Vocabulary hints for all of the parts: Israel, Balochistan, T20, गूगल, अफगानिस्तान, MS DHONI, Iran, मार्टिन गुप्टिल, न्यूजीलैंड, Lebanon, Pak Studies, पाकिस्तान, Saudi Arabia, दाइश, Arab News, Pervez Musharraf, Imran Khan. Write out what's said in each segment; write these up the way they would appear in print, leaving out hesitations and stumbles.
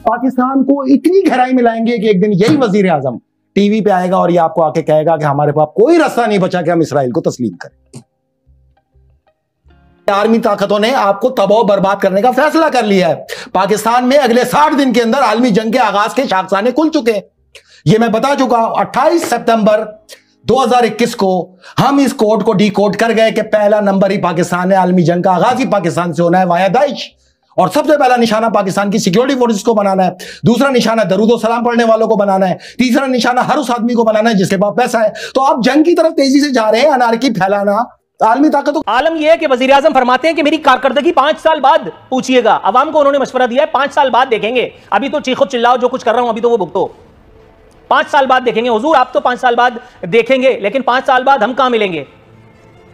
पाकिस्तान को इतनी गहराई में लाएंगे कि एक दिन यही वजीर आजम टीवी पे आएगा और ये आपको आके कहेगा कि हमारे पास कोई रास्ता नहीं बचा कि हम इसराइल को तस्लीम करें। आर्मी ताकतों ने आपको तबाह बर्बाद करने का फैसला कर लिया है। पाकिस्तान में अगले 60 दिन के अंदर आलमी जंग के आगाज के शाखसाने खुल चुके हैं। ये मैं बता चुका हूं। 28 सितंबर 2021 को हम इस कोड को डीकोड कर गए कि पहला नंबर ही पाकिस्तान है, आलमी जंग का आगाज ही पाकिस्तान से होना है वाया दाइश, और सबसे पहला निशाना पाकिस्तान की सिक्योरिटी फोर्सेस को बनाना है, दूसरा निशाना दरूद और सलाम पढ़ने वालों को बनाना है, तीसरा निशाना हर उस आदमी को बनाना है जिसके पास पैसा है। तो आप जंग की तरफ तेजी से जा रहे हैं, अनारकी फैलाना आलमी ताकतों। आलम यह है कि वजीर आजम फरमाते हैं कि मेरी कारकर्दगी 5 साल बाद पूछिएगा। आवाम को उन्होंने मशवरा दिया है 5 साल बाद देखेंगे, अभी तो चीखो चिल्लाओ जो कुछ कर रहा हूं अभी तो वो भुगतो, 5 साल बाद देखेंगे। हुजूर आप तो 5 साल बाद देखेंगे, लेकिन 5 साल बाद हम कहां मिलेंगे?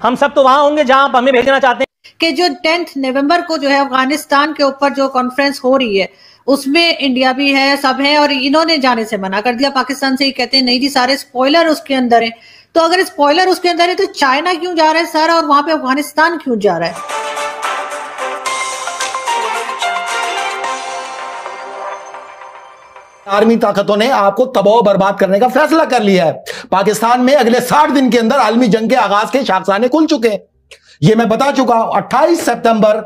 हम सब तो वहां होंगे जहां आप हमें भेजना चाहते हैं। कि जो 10 नवंबर को जो है अफगानिस्तान के ऊपर जो कॉन्फ्रेंस हो रही है उसमें इंडिया भी है, सब है, और इन्होंने जाने से मना कर दिया पाकिस्तान से। ये कहते हैं नहीं जी सारे स्पॉइलर उसके अंदर है। तो अगर स्पॉइलर उसके अंदर है तो चाइना क्यों जा रहा है सर, और वहां पे अफगानिस्तान क्यों जा रहा है? आर्मी ताकतों ने आपको तबाह बर्बाद करने का फैसला कर लिया है। पाकिस्तान में अगले 60 दिन के अंदर आलमी जंग के आगाज के शाखसाने खुल चुके हैं। ये मैं बता चुका हूं। 28 सितंबर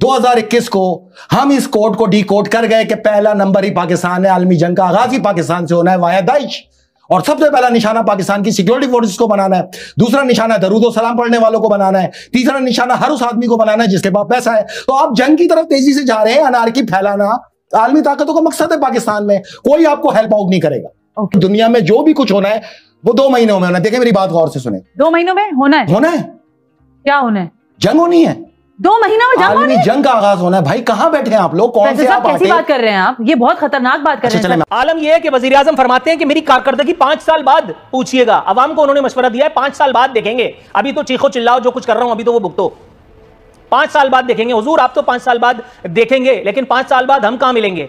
2021 को हम इस कोड को डीकोड कर गए कि पहला नंबर ही पाकिस्तान है, आलमी जंग का आगाज ही पाकिस्तान से होना है वाया दाइश, और सबसे पहला निशाना पाकिस्तान की सिक्योरिटी फोर्सेस को बनाना है, दूसरा निशाना दरूद और सलाम पढ़ने वालों को बनाना है, तीसरा निशाना हर उस आदमी को बनाना है जिसके पास पैसा है। तो आप जंग की तरफ तेजी से जा रहे हैं, अनारकी फैलाना आलमी ताकतों का मकसद है। पाकिस्तान में कोई आपको हेल्प आउट नहीं करेगा। Okay. दुनिया में जो भी कुछ होना है वो 2 महीनों में होना है। देखें मेरी बात गौर से सुने, 2 महीनों में होना है। होना है, क्या होना है? जंग होनी है। 2 महीना में आलमी जंग का आगाज होना है। भाई कहां बैठे हैं आप लोग? कौन से आप कैसी बात कर रहे हैं आप? ये बहुत खतरनाक बात कर रहे हैं। आलम यह है कि वजीर आजम फरमाते हैं कि मेरी कारकर्दगी 5 साल बाद पूछिएगा। आवाम को उन्होंने मशवरा दिया है 5 साल बाद देखेंगे, अभी तो चीखो चिल्लाओ जो कुछ कर रहा हूं अभी तो वो भुगतो, 5 साल बाद देखेंगे। हुजूर आप तो 5 साल बाद देखेंगे, लेकिन 5 साल बाद हम कहां मिलेंगे?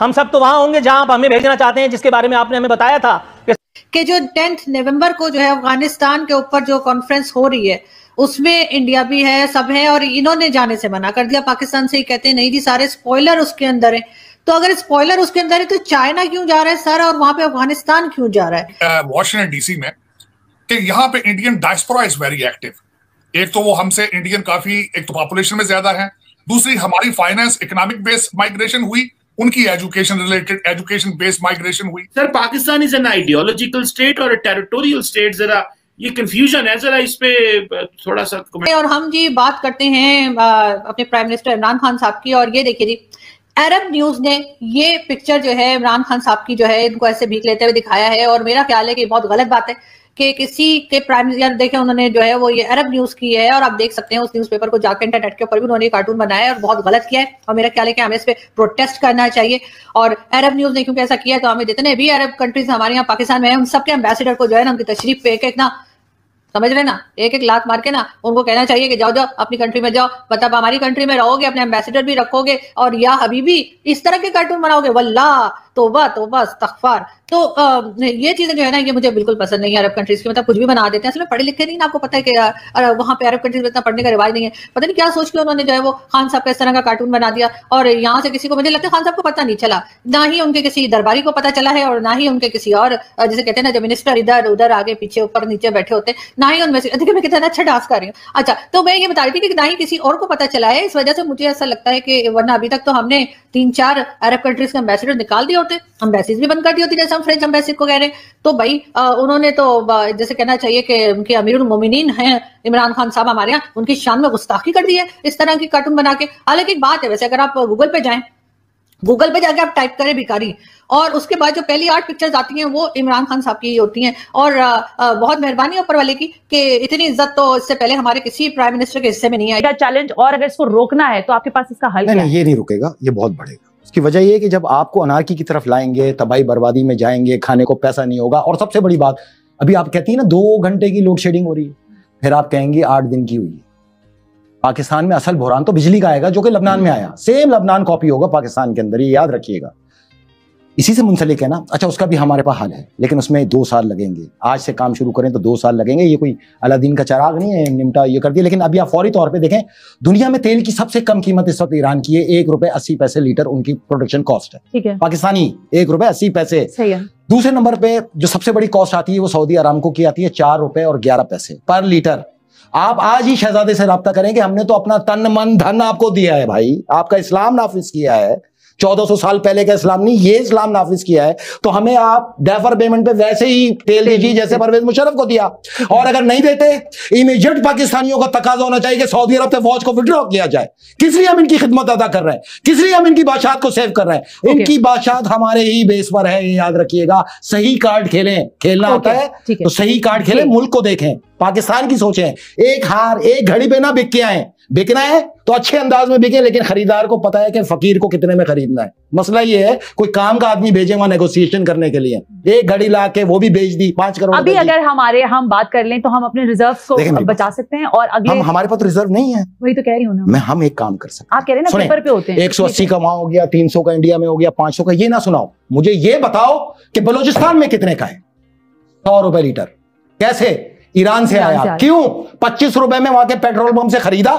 हम सब तो वहां होंगे जहां आप हमें भेजना चाहते हैं, जिसके बारे में आपने हमें बताया था कि जो 10 नवंबर को जो है अफगानिस्तान के ऊपर जो कॉन्फ्रेंस हो रही है उसमें इंडिया भी है, सब है, और इन्होंने जाने से मना कर दिया पाकिस्तान से। ही कहते हैं नहीं जी सारे स्पॉइलर उसके अंदर है। तो अगर स्पॉइलर उसके अंदर है तो चाइना क्यों जा रहा है सर, और वहां पे अफगानिस्तान क्यों जा रहा है? वॉशिंगटन डीसी में कि यहाँ पे Indian diaspora is very active. एक तो वो हमसे इंडियन काफी, एक तो पॉपुलेशन में ज्यादा है, दूसरी हमारी फाइनेंस इकोनॉमिक बेस्ड माइग्रेशन हुई, उनकी education related education based migration हुई। Sir पाकिस्तान is an ideological state और टेरिटोरियल स्टेट, जरा ये कंफ्यूजन है, जरा इस पे थोड़ा सा कमेंट। और हम जी बात करते हैं अपने प्राइम मिनिस्टर इमरान खान साहब की, और ये देखिए जी अरब न्यूज ने ये पिक्चर जो है इमरान खान साहब की जो है इनको ऐसे भीग लेते हुए दिखाया है, और मेरा ख्याल है कि बहुत गलत बात है कि किसी के प्राइम मिनिस्टर देखें उन्होंने जो है वो ये अरब न्यूज की है, और आप देख सकते हैं उस न्यूज़पेपर को जाकर इंटरनेट के ऊपर भी उन्होंने कार्टून बनाया है और बहुत गलत किया है, और मेरा ख्याल है कि हमें इस पे प्रोटेस्ट करना चाहिए। और अरब न्यूज ने क्योंकि ऐसा किया तो हमें जितने भी अरब कंट्रीज हमारे यहाँ पाकिस्तान में है उन सबके एम्बेसडर को जो है ना उनकी तशरीफ पे एक ना समझ रहे ना एक लात मार के ना उनको कहना चाहिए कि जाओ जाओ अपनी कंट्री में जाओ, मतलब हमारी कंट्री में रहोगे, अपने एम्बेसडर भी रखोगे, और या हबीबी इस तरह के कार्टून बनाओगे, वल्लाह तौबा तौबा इस्तगफार। तो ये चीजें जो है ना ये मुझे बिल्कुल पसंद नहीं है अरब कंट्रीज की, मतलब कुछ भी बना देते हैं। असल में पढ़े लिखे नहीं ना, आपको पता है कि वहाँ पे अरब कंट्रीज में इतना पढ़ने का रिवाज नहीं है, पता नहीं क्या सोच के उन्होंने जो है वो खान साहब का इस तरह का कार्टून बना दिया, और यहाँ से किसी को मुझे लगता है खान साहब को पता नहीं चला, ना ही उनके किसी दरबारी को पता चला है, और ना ही उनके किसी और जैसे कहते हैं ना जब मिनिस्टर इधर उधर आगे पीछे ऊपर नीचे बैठे होते हैं, ना ही उनमें से देखिए मैं कितना अच्छा डांस कर रही हूँ। अच्छा तो मैं ये बता रही थी कि ना ही किसी और को पता चला है, इस वजह से मुझे ऐसा लगता है कि वरना अभी तक तो हमने 3-4 अरब कंट्रीज के एम्बेसडर निकाल दिए होते, एम्बेसीज भी बंद कर दी होती, जैसे हम फ्रेंच एम्बेसी को कह रहे हैं। तो भाई उन्होंने तो जैसे कहना चाहिए कि उनके अमीरुल मोमिनीन हैं इमरान खान साहब हमारे यहाँ, उनकी शान में गुस्ताखी कर दी है इस तरह की कार्टून बना के। हालांकि एक बात है वैसे, अगर आप गूगल पे जाएं, गूगल पे जाके आप टाइप करें भिखारी, और उसके बाद जो पहली 8 पिक्चर्स आती हैं वो इमरान खान साहब की होती हैं, और बहुत मेहरबानी ऊपर वाले की कि इतनी इज्जत तो इससे पहले हमारे किसी प्राइम मिनिस्टर के हिस्से में नहीं आएगा चैलेंज। और अगर इसको रोकना है तो आपके पास इसका हल नहीं, ये नहीं रुकेगा, ये बहुत बढ़ेगा। उसकी वजह यह है कि जब आपको अनारकी की तरफ लाएंगे, तबाही बर्बादी में जाएंगे, खाने को पैसा नहीं होगा, और सबसे बड़ी बात अभी आप कहती है ना 2 घंटे की लोड शेडिंग हो रही है, फिर आप कहेंगे 8 दिन की हुई है। पाकिस्तान में असल बहरान तो बिजली का आएगा जो कि लबनान में आया, सेम लबनान कॉपी होगा पाकिस्तान के अंदर, ये याद रखिएगा। इसी से मुंसलिक है ना। अच्छा, उसका भी हमारे पास हाल है, लेकिन उसमें 2 साल लगेंगे। आज से काम शुरू करें तो 2 साल लगेंगे। ये कोई अलादीन का चिराग नहीं है, निमटा ये कर दिया। लेकिन अभी आप फौरी तौर पे देखें, दुनिया में तेल की सबसे कम कीमत इस वक्त ईरान की है, ₹1.80 लीटर उनकी प्रोडक्शन कॉस्ट है। ठीक है, पाकिस्तानी ₹1.80। सही है। दूसरे नंबर पे जो सबसे बड़ी कॉस्ट आती है वो सऊदी अरामको की आती है, ₹4.11 पर लीटर। आप आज ही शहजादे से राब्ता करेंगे, हमने तो अपना तन मन धन आपको दिया है भाई, आपका इस्लाम नाफिज किया है। 1400 साल पहले का इस्लाम नहीं, ये इस्लाम नाफिज किया है। तो हमें आप डेफर पेमेंट पे वैसे ही तेल दीजिए जैसे परवेज मुशर्रफ को दिया। और अगर नहीं देते, इमीडिएट पाकिस्तानियों का तकाजा होना चाहिए कि सऊदी अरब से फौज को विड्रॉ किया जाए। किस लिए हम इनकी खिदमत अदा कर रहे हैं, किस लिए हम इनकी बादशाहत को सेव कर रहे हैं। इनकी बादशाहत हमारे ही बेस पर है, ये याद रखिएगा। सही कार्ड खेलें, खेलना होता है तो सही कार्ड खेलें, मुल्क को देखें, पाकिस्तान की सोचें। एक हार एक घड़ी पे ना बिक के आए। बिकना है तो अच्छे अंदाज में बिके, लेकिन खरीदार को पता है कि फकीर को कितने में खरीदना है। मसला ये है, कोई काम का आदमी भेजे वहां नेगोशिएशन करने के लिए, एक घड़ी ला के वो भी बेच दी 5 करोड़। अभी अगर हम बात कर लें तो हम अपने रिजर्व्स को बचा सकते हैं। और अगले हमारे पास तो रिजर्व नहीं है, वही तो कह रही हूं मैं। हम एक काम कर सकते हैं, आप कह रहे हैं ना पेपर पे होते हैं, 180 का वहां हो गया, 300 का इंडिया में हो गया, 500 का। ये ना सुनाओ मुझे, ये बताओ कि बलोचिस्तान में कितने का है। ₹100 लीटर कैसे? ईरान से आया। क्यों? ₹25 में वहां के पेट्रोल पंप से खरीदा,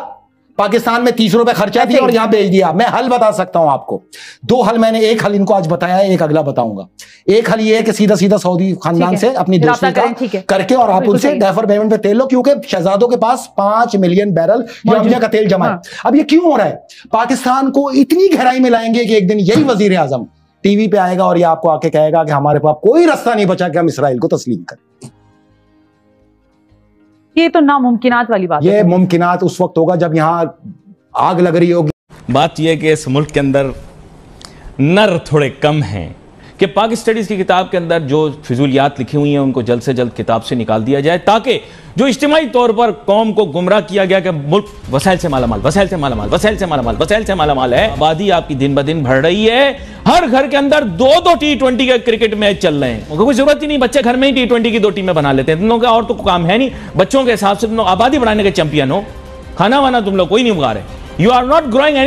पाकिस्तान में ₹30 खर्चा दिया और यहाँ बेच दिया। मैं हल बता सकता हूँ आपको, 2 हल। मैंने एक हल इनको आज बताया है, एक अगला बताऊंगा। एक हल ये है कि सीधा सीधा सऊदी खानदान से अपनी दोस्ती का करके और आप उनसे डेफर पेमेंट पे तेल लो, क्योंकि शहजादों के पास 5 मिलियन बैरल यूरेनियम का तेल जमा है। अब ये क्यों हो रहा है? पाकिस्तान को इतनी गहराई में लाएंगे कि एक दिन यही वजीर आजम टीवी पे आएगा और ये आपको आके कहेगा कि हमारे पास कोई रास्ता नहीं बचा कि हम इसराइल को तस्लीम करें। ये तो नामुमकिनात वाली बात है। ये मुमकिनात उस वक्त होगा जब यहाँ आग लग रही होगी। बात यह कि इस मुल्क के अंदर नर थोड़े कम हैं कि पाक स्टडीज़ की किताब के अंदर जो फिजूलियात लिखी हुई हैं उनको जल्द से जल्द किताब से निकाल दिया जाए, ताकि जो इज्तिमाई तौर पर कौम को गुमराह किया गया कि मुल्क वसाइल से मालामाल है, आबादी आपकी दिन ब दिन बढ़ रही है, हर घर के अंदर 2-2 T20 के क्रिकेट मैच चल रहे हैं। कोई जरूरत ही नहीं, बच्चे घर में ही T20 की 2 टीमें बना लेते हैं। तुम लोग का और तो काम है नहीं, बच्चों के हिसाब से तुम लोग आबादी बढ़ाने के चैंपियन हो, खाना वाना तुम लोग कोई नहीं उगा रहे। You are not growing any